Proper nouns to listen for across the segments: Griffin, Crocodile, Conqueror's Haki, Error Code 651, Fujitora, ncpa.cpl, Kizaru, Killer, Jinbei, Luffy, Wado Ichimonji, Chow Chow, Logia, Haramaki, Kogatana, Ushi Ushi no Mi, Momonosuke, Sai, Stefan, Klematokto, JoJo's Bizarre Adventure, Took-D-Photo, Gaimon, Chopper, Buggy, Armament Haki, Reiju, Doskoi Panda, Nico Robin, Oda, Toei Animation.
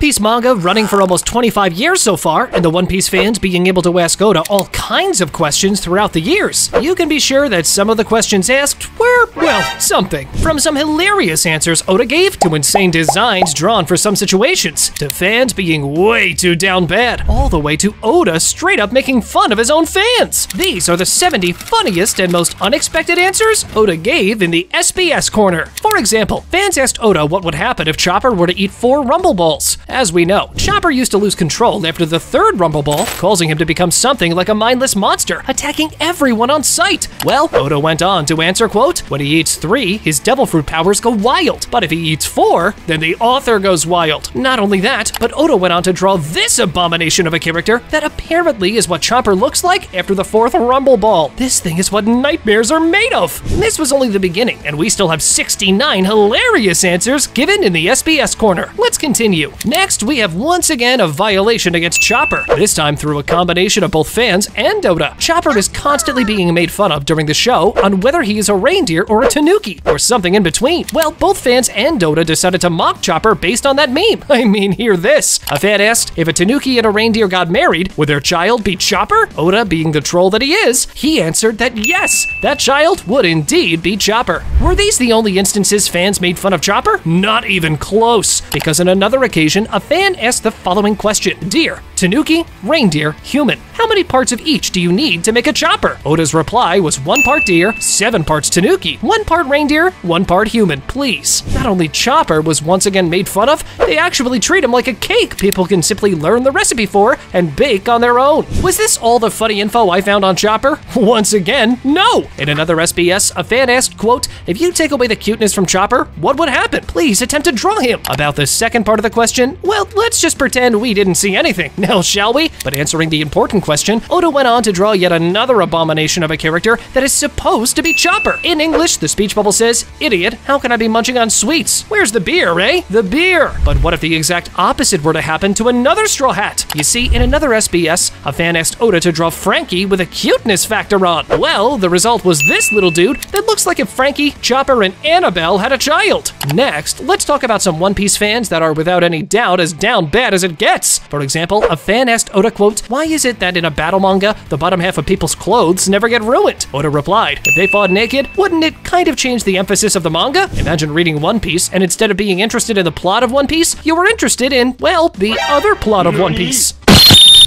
Piece manga running for almost 25 years so far, and the One Piece fans being able to ask Oda all kinds of questions throughout the years. You can be sure that some of the questions asked were, well, something. From some hilarious answers Oda gave to insane designs drawn for some situations, to fans being way too down bad, all the way to Oda straight up making fun of his own fans. These are the 70 funniest and most unexpected answers Oda gave in the SBS corner. For example, fans asked Oda what would happen if Chopper were to eat 4 Rumble Balls. As we know, Chopper used to lose control after the 3rd Rumble Ball, causing him to become something like a mindless monster, attacking everyone on sight. Well, Oda went on to answer, quote, when he eats 3, his devil fruit powers go wild, but if he eats 4, then the author goes wild. Not only that, but Oda went on to draw this abomination of a character that apparently is what Chopper looks like after the 4th Rumble Ball. This thing is what nightmares are made of. This was only the beginning, and we still have 69 hilarious answers given in the SBS corner. Let's continue. Next, we have once again a violation against Chopper, this time through a combination of both fans and Oda. Chopper is constantly being made fun of during the show on whether he is a reindeer or a tanuki, or something in between. Well, both fans and Oda decided to mock Chopper based on that meme. I mean, hear this. A fan asked, if a tanuki and a reindeer got married, would their child be Chopper? Oda, being the troll that he is, he answered that yes, that child would indeed be Chopper. Were these the only instances fans made fun of Chopper? Not even close, because on another occasion, a fan asked the following question. Dear, tanuki, reindeer, human. How many parts of each do you need to make a chopper? Oda's reply was 1 part deer, 7 parts tanuki, 1 part reindeer, 1 part human, please. Not only Chopper was once again made fun of, they actually treat him like a cake people can simply learn the recipe for and bake on their own. Was this all the funny info I found on Chopper? Once again, no. In another SBS, a fan asked, quote, if you take away the cuteness from Chopper, what would happen? Please attempt to draw him. About the second part of the question, well, let's just pretend we didn't see anything. Well, shall we? But answering the important question, Oda went on to draw yet another abomination of a character that is supposed to be Chopper. In English, the speech bubble says, idiot, how can I be munching on sweets? Where's the beer, eh? The beer. But what if the exact opposite were to happen to another Straw Hat? You see, in another SBS, a fan asked Oda to draw Frankie with a cuteness factor on. Well, the result was this little dude that looks like if Frankie, Chopper, and Annabelle had a child. Next, let's talk about some One Piece fans that are without any doubt as down bad as it gets. For example, a fan asked Oda, quote, why is it that in a battle manga, the bottom half of people's clothes never get ruined? Oda replied, if they fought naked, wouldn't it kind of change the emphasis of the manga? Imagine reading One Piece, and instead of being interested in the plot of One Piece, you were interested in, well, the other plot of One Piece.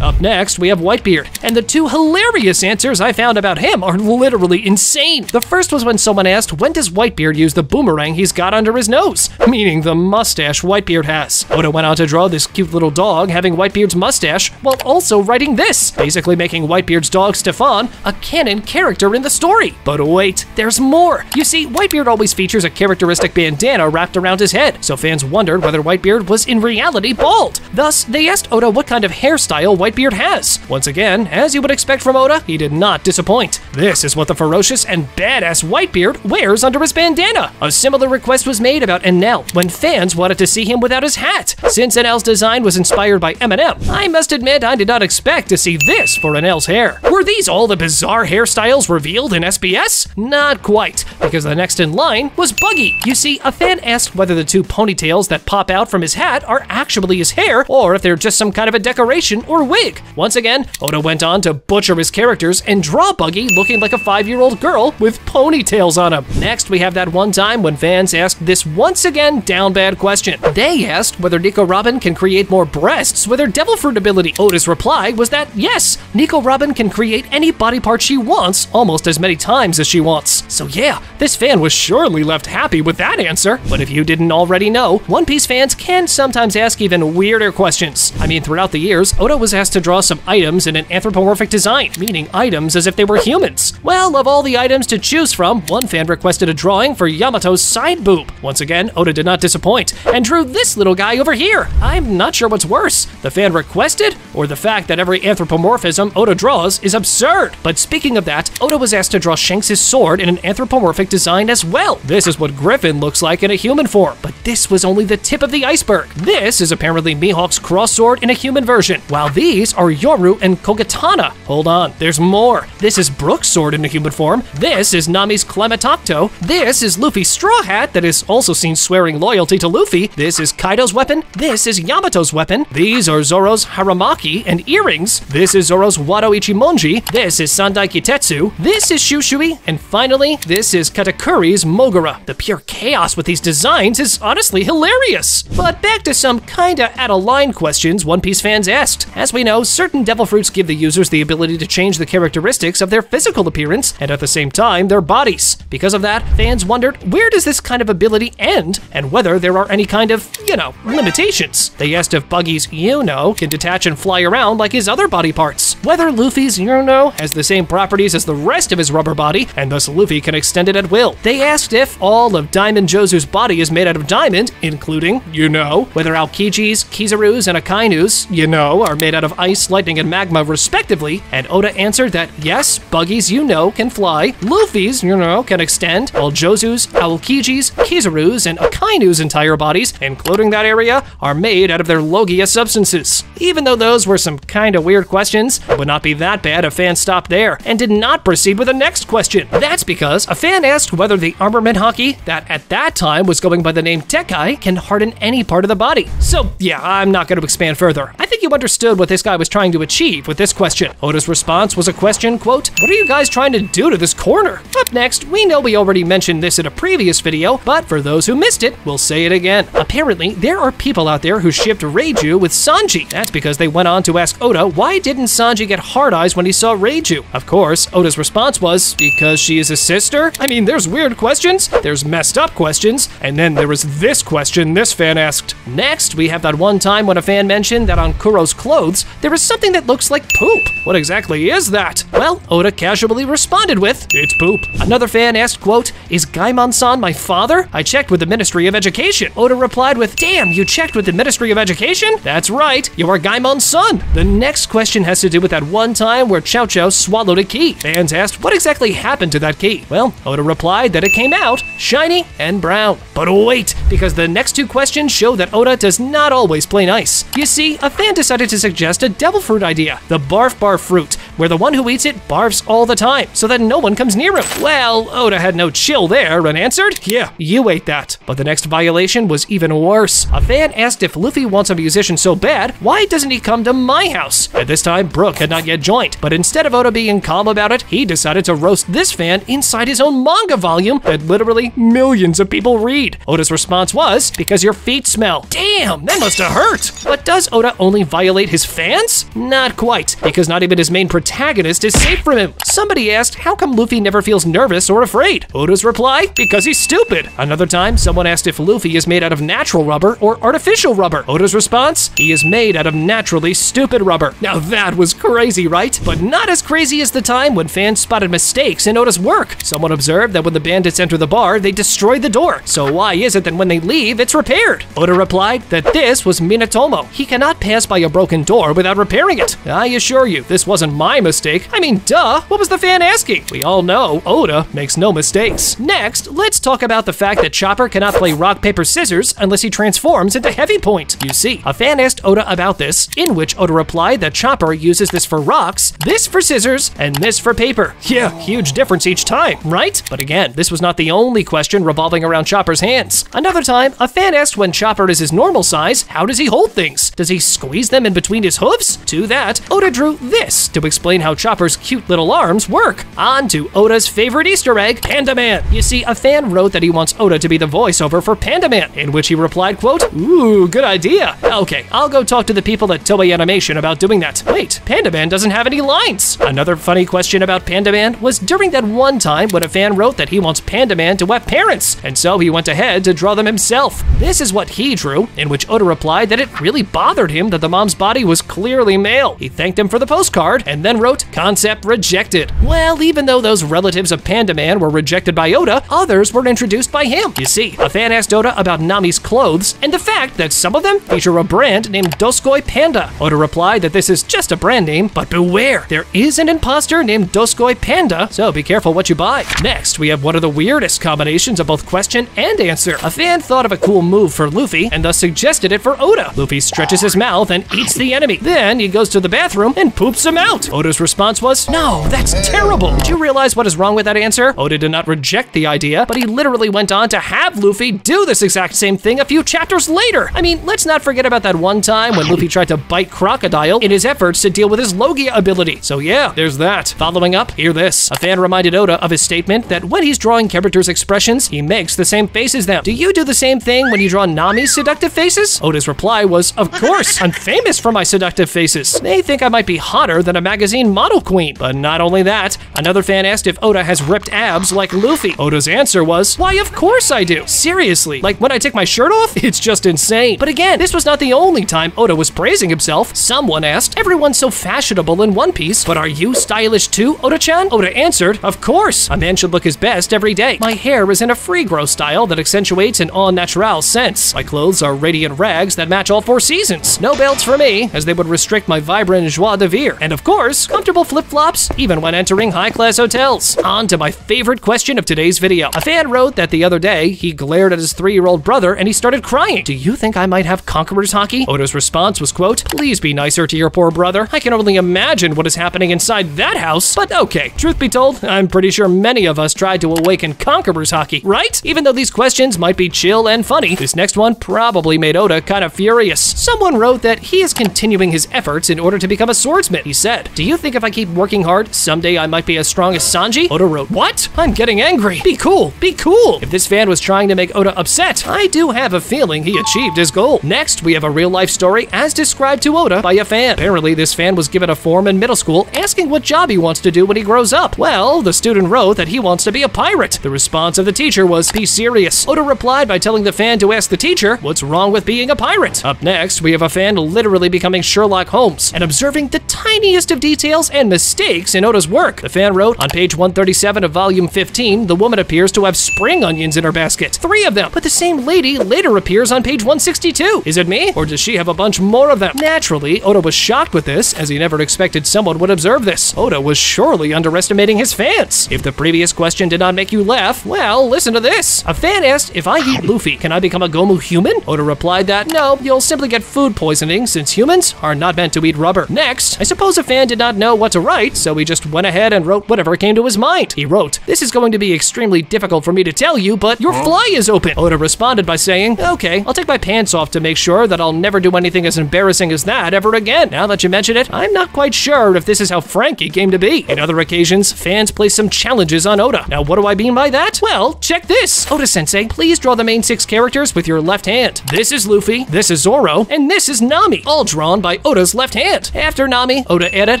Up next, we have Whitebeard, and the 2 hilarious answers I found about him are literally insane. The first was when someone asked, when does Whitebeard use the boomerang he's got under his nose? Meaning the mustache Whitebeard has. Oda went on to draw this cute little dog having Whitebeard's mustache while also writing this, basically making Whitebeard's dog Stefan a canon character in the story. But wait, there's more. You see, Whitebeard always features a characteristic bandana wrapped around his head, so fans wondered whether Whitebeard was in reality bald. Thus, they asked Oda what kind of hairstyle Whitebeard has. Once again, as you would expect from Oda, he did not disappoint. This is what the ferocious and badass Whitebeard wears under his bandana. A similar request was made about Enel when fans wanted to see him without his hat. Since Enel's design was inspired by Eminem, I must admit I did not expect to see this for Enel's hair. Were these all the bizarre hairstyles revealed in SBS? Not quite, because the next in line was Buggy. You see, a fan asked whether the 2 ponytails that pop out from his hat are actually his hair, or if they're just some kind of a decoration or wig. Once again, Oda went on to butcher his characters and draw Buggy looking like a 5-year-old girl with ponytails on him. Next, we have that one time when fans asked this once again down bad question. They asked whether Nico Robin can create more breasts with her devil fruit ability. Oda's reply was that yes, Nico Robin can create any body part she wants almost as many times as she wants. So yeah, this fan was surely left happy with that answer. But if you didn't already know, One Piece fans can sometimes ask even weirder questions. I mean, throughout the years, Oda was asked to draw some items in an anthropomorphic design, meaning items as if they were humans. Well, of all the items to choose from, one fan requested a drawing for Yamato's side boob. Once again, Oda did not disappoint and drew this little guy over here. I'm not sure what's worse, the fan requested or the fact that every anthropomorphism Oda draws is absurd. But speaking of that, Oda was asked to draw Shanks' sword in an anthropomorphic design as well. This is what Griffin looks like in a human form, but this was only the tip of the iceberg. This is apparently Mihawk's cross sword in a human version, while these these are Yoru and Kogatana. Hold on, there's more. This is Brook's sword in a human form. This is Nami's Klematokto. This is Luffy's straw hat that is also seen swearing loyalty to Luffy. This is Kaido's weapon. This is Yamato's weapon. These are Zoro's Haramaki and earrings. This is Zoro's Wado Ichimonji. This is Sandai Kitetsu. This is Shushui. And finally, this is Katakuri's Mogura. The pure chaos with these designs is honestly hilarious. But back to some kinda out-of-line questions One Piece fans asked. As we know, certain devil fruits give the users the ability to change the characteristics of their physical appearance and at the same time their bodies. Because of that, fans wondered where does this kind of ability end and whether there are any kind of, you know, limitations. They asked if Buggy's, you know, can detach and fly around like his other body parts, whether Luffy's, you know, has the same properties as the rest of his rubber body and thus Luffy can extend it at will. They asked if all of Diamond Jozu's body is made out of diamond, including, you know, whether Aokiji's, Kizaru's, and Akainu's, you know, are made out of ice, lightning, and magma respectively, and Oda answered that yes, Buggy's, you know, can fly, Luffy's, you know, can extend, while Jozu's, Aokiji's, Kizaru's, and Akainu's entire bodies, including that area, are made out of their Logia substances. Even though those were some kinda weird questions, it would not be that bad if fans stopped there and did not proceed with the next question. That's because a fan asked whether the armament haki that at that time was going by the name Tekkai can harden any part of the body. So yeah, I'm not going to expand further. I think you understood what this guy was trying to achieve with this question. Oda's response was a question, quote, "What are you guys trying to do to this corner?" Up next, we know we already mentioned this in a previous video, but for those who missed it, we'll say it again. Apparently, there are people out there who shipped Reiju with Sanji. That's because they went on to ask Oda, why didn't Sanji get hard eyes when he saw Reiju? Of course, Oda's response was, because she is his sister? I mean, there's weird questions, there's messed up questions, and then there was this question this fan asked. Next, we have that one time when a fan mentioned that on Kuro's clothes, there is something that looks like poop. What exactly is that? Well, Oda casually responded with, it's poop. Another fan asked, quote, is Gaimon-san my father? I checked with the Ministry of Education. Oda replied with, damn, you checked with the Ministry of Education? That's right, you are Gaimon's son. The next question has to do with that one time where Chow Chow swallowed a key. Fans asked, what exactly happened to that key? Well, Oda replied that it came out shiny and brown. But wait, because the next two questions show that Oda does not always play nice. You see, a fan decided to suggest a devil fruit idea, the barf bar fruit, where the one who eats it barfs all the time so that no one comes near him. Well, Oda had no chill there and answered, yeah, you ate that. But the next violation was even worse. A fan asked if Luffy wants a musician so bad, why doesn't he come to my house? At this time, Brook had not yet joined, but instead of Oda being calm about it, he decided to roast this fan inside his own manga volume that literally millions of people read. Oda's response was, because your feet smell. Damn, that must have hurt. But does Oda only violate his fans? Not quite, because not even his main protagonist is safe from him. Somebody asked, how come Luffy never feels nervous or afraid? Oda's reply, because he's stupid. Another time, someone asked if Luffy is made out of natural rubber or artificial rubber. Oda's response, he is made out of naturally stupid rubber. Now that was crazy, right? But not as crazy as the time when fans spotted mistakes in Oda's work. Someone observed that when the bandits enter the bar, they destroy the door. So why is it that when they leave, it's repaired? Oda replied that this was Minatomo. He cannot pass by a broken door without repairing it. I assure you, this wasn't my mistake. I mean, duh, what was the fan asking? We all know Oda makes no mistakes. Next, let's talk about the fact that Chopper cannot play rock, paper, scissors unless he transforms into Heavy Point. You see, a fan asked Oda about this, in which Oda replied that Chopper uses this for rocks, this for scissors, and this for paper. Yeah, huge difference each time, right? But again, this was not the only question revolving around Chopper's hands. Another time, a fan asked when Chopper is his normal size, how does he hold things? Does he squeeze them in between his hooves? To that, Oda drew this to explain how Chopper's cute little arms work. On to Oda's favorite Easter egg, Panda Man. You see, a fan wrote that he wants Oda to be the voiceover for Panda Man, in which he replied, quote, ooh, good idea. Okay, I'll go talk to the people at Toei Animation about doing that. Wait, Panda Man doesn't have any lines. Another funny question about Panda Man was during that one time when a fan wrote that he wants Panda Man to wet parents, and so he went ahead to draw them himself. This is what he drew, in which Oda replied that it really bothered him that the mom's body was clearly male. He thanked him for the postcard, and then then wrote, "Concept rejected." Well, even though those relatives of Panda Man were rejected by Oda, others were introduced by him. You see, a fan asked Oda about Nami's clothes and the fact that some of them feature a brand named Doskoi Panda. Oda replied that this is just a brand name, but beware, there is an imposter named Doskoi Panda, so be careful what you buy. Next, we have one of the weirdest combinations of both question and answer. A fan thought of a cool move for Luffy and thus suggested it for Oda. Luffy stretches his mouth and eats the enemy. Then he goes to the bathroom and poops him out. Oda's response was, "No, that's terrible." Did you realize what is wrong with that answer? Oda did not reject the idea, but he literally went on to have Luffy do this exact same thing a few chapters later. I mean, let's not forget about that one time when Luffy tried to bite Crocodile in his efforts to deal with his Logia ability. So yeah, there's that. Following up, hear this. A fan reminded Oda of his statement that when he's drawing characters' expressions, he makes the same face as them. Do you do the same thing when you draw Nami's seductive faces? Oda's reply was, "Of course, I'm famous for my seductive faces. They think I might be hotter than a magazine model queen." But not only that, another fan asked if Oda has ripped abs like Luffy. Oda's answer was, "Why, of course I do. Seriously, like when I take my shirt off, it's just insane." But again, this was not the only time Oda was praising himself. Someone asked, "Everyone's so fashionable in One Piece, but are you stylish too, Oda-chan?" Oda answered, "Of course. A man should look his best every day. My hair is in a free-grow style that accentuates an all-natural sense. My clothes are radiant rags that match all four seasons. No belts for me, as they would restrict my vibrant joie de vivre. And of course, comfortable flip-flops, even when entering high-class hotels." On to my favorite question of today's video. A fan wrote that the other day, he glared at his 3-year-old brother and he started crying. "Do you think I might have Conqueror's Haki?" Oda's response was, quote, "Please be nicer to your poor brother. I can only imagine what is happening inside that house, but okay." Truth be told, I'm pretty sure many of us tried to awaken Conqueror's Haki, right? Even though these questions might be chill and funny, this next one probably made Oda kind of furious. Someone wrote that he is continuing his efforts in order to become a swordsman. He said, "Do you think if I keep working hard, someday I might be as strong as Sanji?" Oda wrote, "What? I'm getting angry. Be cool, be cool." If this fan was trying to make Oda upset, I do have a feeling he achieved his goal. Next, we have a real-life story as described to Oda by a fan. Apparently, this fan was given a form in middle school asking what job he wants to do when he grows up. Well, the student wrote that he wants to be a pirate. The response of the teacher was, "Be serious." Oda replied by telling the fan to ask the teacher, "What's wrong with being a pirate?" Up next, we have a fan literally becoming Sherlock Holmes and observing the tiniest of details and mistakes in Oda's work. The fan wrote, "On page 137 of volume 15, the woman appears to have spring onions in her basket. 3 of them, but the same lady later appears on page 162. Is it me, or does she have a bunch more of them?" Naturally, Oda was shocked with this, as he never expected someone would observe this. Oda was surely underestimating his fans. If the previous question did not make you laugh, well, listen to this. A fan asked, "If I eat Luffy, can I become a Gomu human?" Oda replied that, "No, you'll simply get food poisoning since humans are not meant to eat rubber." Next, I suppose a fan did not know what to write, so he just went ahead and wrote whatever came to his mind. He wrote, "This is going to be extremely difficult for me to tell you, but your fly is open." Oda responded by saying, "Okay, I'll take my pants off to make sure that I'll never do anything as embarrassing as that ever again. Now that you mention it, I'm not quite sure if this is how Frankie came to be." In other occasions, fans place some challenges on Oda. Now, what do I mean by that? Well, check this. "Oda-sensei, please draw the main 6 characters with your left hand. This is Luffy, this is Zoro, and this is Nami, all drawn by Oda's left hand." After Nami, Oda added,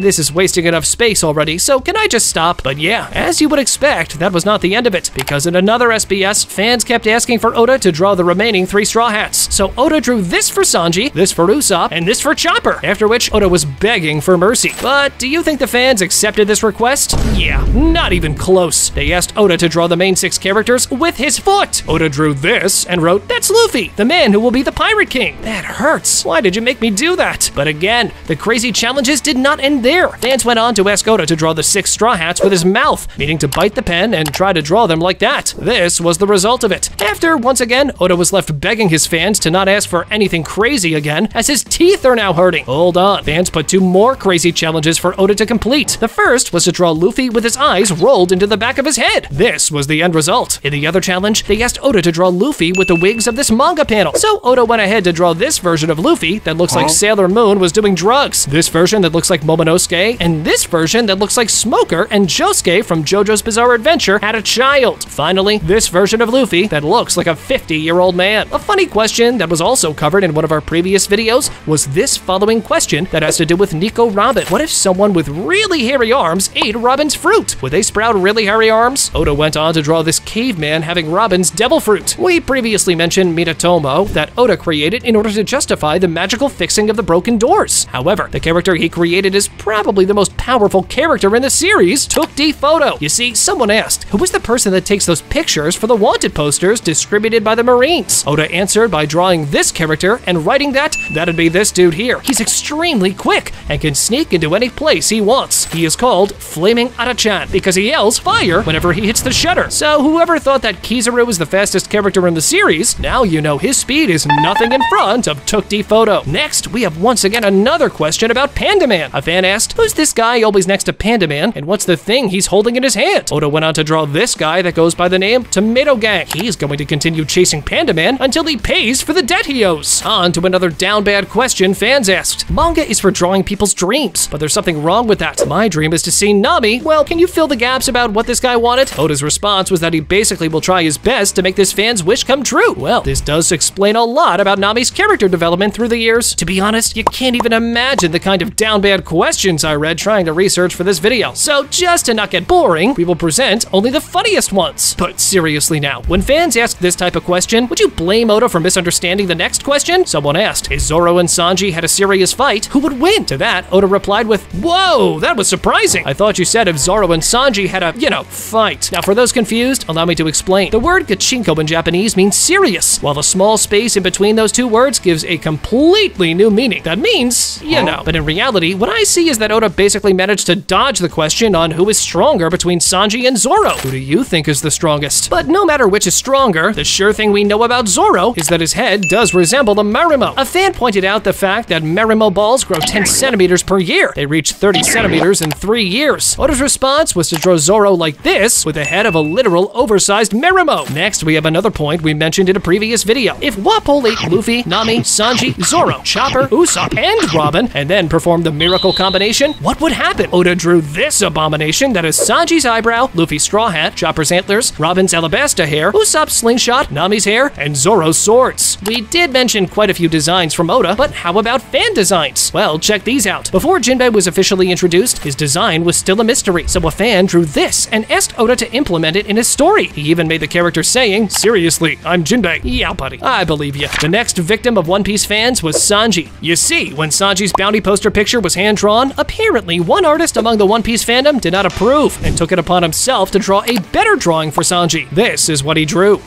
"This is wasting enough space already, so can I just stop?" But yeah, as you would expect, that was not the end of it, because in another SBS, fans kept asking for Oda to draw the remaining 3 Straw Hats. So Oda drew this for Sanji, this for Usopp, and this for Chopper, after which Oda was begging for mercy. But do you think the fans accepted this request? Yeah, not even close. They asked Oda to draw the main 6 characters with his foot. Oda drew this and wrote, "That's Luffy, the man who will be the Pirate King." That hurts. Why did you make me do that? But again, the crazy challenges did not end there. Fans went on to ask Oda to draw the 6 Straw Hats with his mouth, meaning to bite the pen and try to draw them like that. This was the result of it. After, once again, Oda was left begging his fans to not ask for anything crazy again, as his teeth are now hurting. Hold on. Fans put 2 more crazy challenges for Oda to complete. The first was to draw Luffy with his eyes rolled into the back of his head. This was the end result. In the other challenge, they asked Oda to draw Luffy with the wigs of this manga panel. So Oda went ahead to draw this version of Luffy that looks like Sailor Moon was doing drugs, this version that looks like Momonosuke, and this version that looks like Smoker and Josuke from JoJo's Bizarre Adventure had a child. Finally, this version of Luffy that looks like a 50-year-old man. A funny question that was also covered in one of our previous videos was this following question that has to do with Nico Robin. What if someone with really hairy arms ate Robin's fruit? Would they sprout really hairy arms? Oda went on to draw this caveman having Robin's devil fruit. We previously mentioned Minatomo that Oda created in order to justify the magical fixing of the broken doors. However, the character he created is probably probably the most powerful character in the series, Took-D-Photo. You see, someone asked, who is the person that takes those pictures for the wanted posters distributed by the Marines? Oda answered by drawing this character and writing that'd be this dude here. He's extremely quick and can sneak into any place he wants. He is called Flaming Oda-chan because he yells fire whenever he hits the shutter. So whoever thought that Kizaru was the fastest character in the series, now you know his speed is nothing in front of Took-D-Photo. Next, we have once again another question about Panda Man. A fan asked, who's this guy always next to Panda Man and what's the thing he's holding in his hand? Oda went on to draw this guy that goes by the name Tomato Gang. He's going to continue chasing Panda Man until he pays for the debt he owes. On to another down bad question fans asked. Manga is for drawing people's dreams, but there's something wrong with that. My dream is to see Nami. Well, can you fill the gaps about what this guy wanted? Oda's response was that he basically will try his best to make this fan's wish come true. Well, this does explain a lot about Nami's character development through the years. To be honest, you can't even imagine the kind of down bad questions I read trying to research for this video. So just to not get boring, we will present only the funniest ones. But seriously now, when fans ask this type of question, would you blame Oda for misunderstanding the next question? Someone asked, if Zoro and Sanji had a serious fight, who would win? To that, Oda replied with, whoa, that was surprising. I thought you said if Zoro and Sanji had a, fight. Now for those confused, allow me to explain. The word gachinko in Japanese means serious, while the small space in between those two words gives a completely new meaning. That means, But in reality, what I see is that Oda basically managed to dodge the question on who is stronger between Sanji and Zoro. Who do you think is the strongest? But no matter which is stronger, the sure thing we know about Zoro is that his head does resemble the Marimo. A fan pointed out the fact that Marimo balls grow 10 centimeters per year. They reach 30 centimeters in 3 years. Oda's response was to draw Zoro like this, with the head of a literal oversized Marimo. Next, we have another point we mentioned in a previous video. If Wapole ate Luffy, Nami, Sanji, Zoro, Chopper, Usopp, and Robin, and then performed the miracle combination, what would happen? Oda drew this abomination that is Sanji's eyebrow, Luffy's straw hat, Chopper's antlers, Robin's alabasta hair, Usopp's slingshot, Nami's hair, and Zoro's swords. We did mention quite a few designs from Oda, but how about fan designs? Well, check these out. Before Jinbei was officially introduced, his design was still a mystery, so a fan drew this and asked Oda to implement it in his story. He even made the character saying, seriously, I'm Jinbei. Yeah, buddy, I believe you. The next victim of One Piece fans was Sanji. You see, when Sanji's bounty poster picture was hand-drawn, apparently one artist among the One Piece fandom did not approve and took it upon himself to draw a better drawing for Sanji. This is what he drew.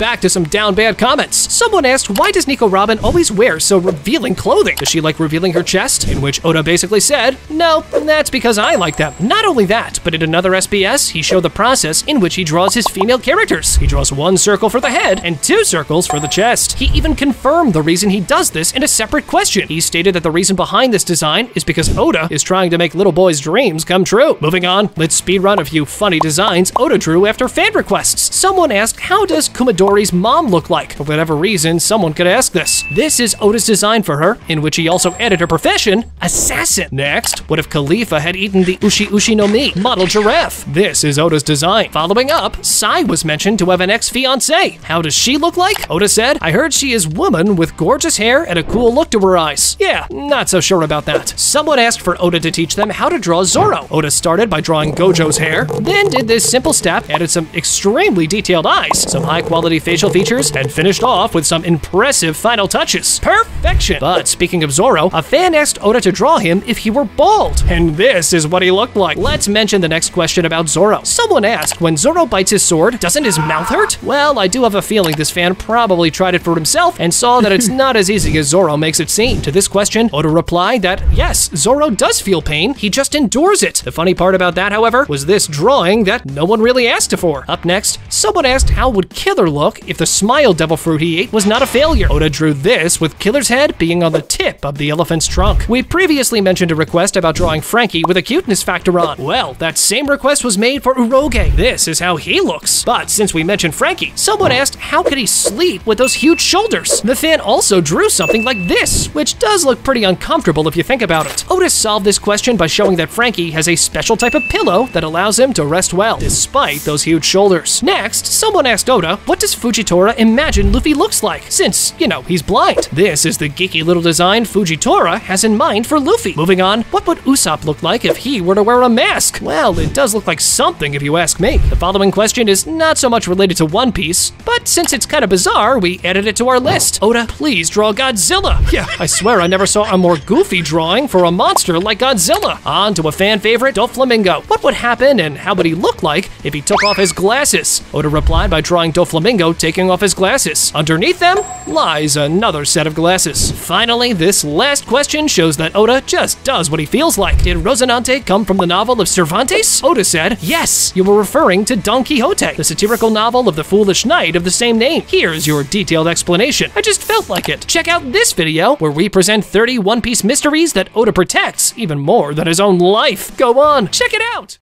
Back to some down bad comments. Someone asked, why does Nico Robin always wear so revealing clothing? Does she like revealing her chest? In which Oda basically said, no, that's because I like them. Not only that, but in another SBS, he showed the process in which he draws his female characters. He draws one circle for the head and two circles for the chest. He even confirmed the reason he does this in a separate question. He stated that the reason behind this design is because Oda is trying to make little boys' dreams come true. Moving on, let's speedrun a few funny designs Oda drew after fan requests. Someone asked, how does Kumadora mom look like? For whatever reason, someone could ask this. This is Oda's design for her, in which he also added her profession, assassin. Next, what if Khalifa had eaten the Ushi Ushi no Mi model giraffe? This is Oda's design. Following up, Sai was mentioned to have an ex-fiancé. How does she look like? Oda said, I heard she is woman with gorgeous hair and a cool look to her eyes. Yeah, not so sure about that. Someone asked for Oda to teach them how to draw Zoro. Oda started by drawing Gojo's hair, then did this simple step, added some extremely detailed eyes, some high-quality facial features, and finished off with some impressive final touches. Perfection! But speaking of Zoro, a fan asked Oda to draw him if he were bald, and this is what he looked like. Let's mention the next question about Zoro. Someone asked, when Zoro bites his sword, doesn't his mouth hurt? Well, I do have a feeling this fan probably tried it for himself and saw that it's not as easy as Zoro makes it seem. To this question, Oda replied that yes, Zoro does feel pain, he just endures it. The funny part about that, however, was this drawing that no one really asked for. Up next, someone asked how would Killer look if the smile devil fruit he ate was not a failure. Oda drew this with Killer's head being on the tip of the elephant's trunk. We previously mentioned a request about drawing Frankie with a cuteness factor on. Well, that same request was made for Uroge. This is how he looks. But since we mentioned Frankie, someone asked how could he sleep with those huge shoulders? The fan also drew something like this, which does look pretty uncomfortable if you think about it. Oda solved this question by showing that Frankie has a special type of pillow that allows him to rest well, despite those huge shoulders. Next, someone asked Oda, what does Fujitora imagined Luffy looks like, since, you know, he's blind. This is the geeky little design Fujitora has in mind for Luffy. Moving on, what would Usopp look like if he were to wear a mask? Well, it does look like something if you ask me. The following question is not so much related to One Piece, but since it's kind of bizarre, we added it to our list. Oda, please draw Godzilla. Yeah, I swear I never saw a more goofy drawing for a monster like Godzilla. On to a fan favorite, Doflamingo. What would happen and how would he look like if he took off his glasses? Oda replied by drawing Doflamingo taking off his glasses. Underneath them lies another set of glasses. Finally, this last question shows that Oda just does what he feels like. Did Rosinante come from the novel of Cervantes? Oda said, yes, you were referring to Don Quixote, the satirical novel of the foolish knight of the same name. Here's your detailed explanation. I just felt like it. Check out this video where we present 30 One Piece mysteries that Oda protects even more than his own life. Go on, check it out!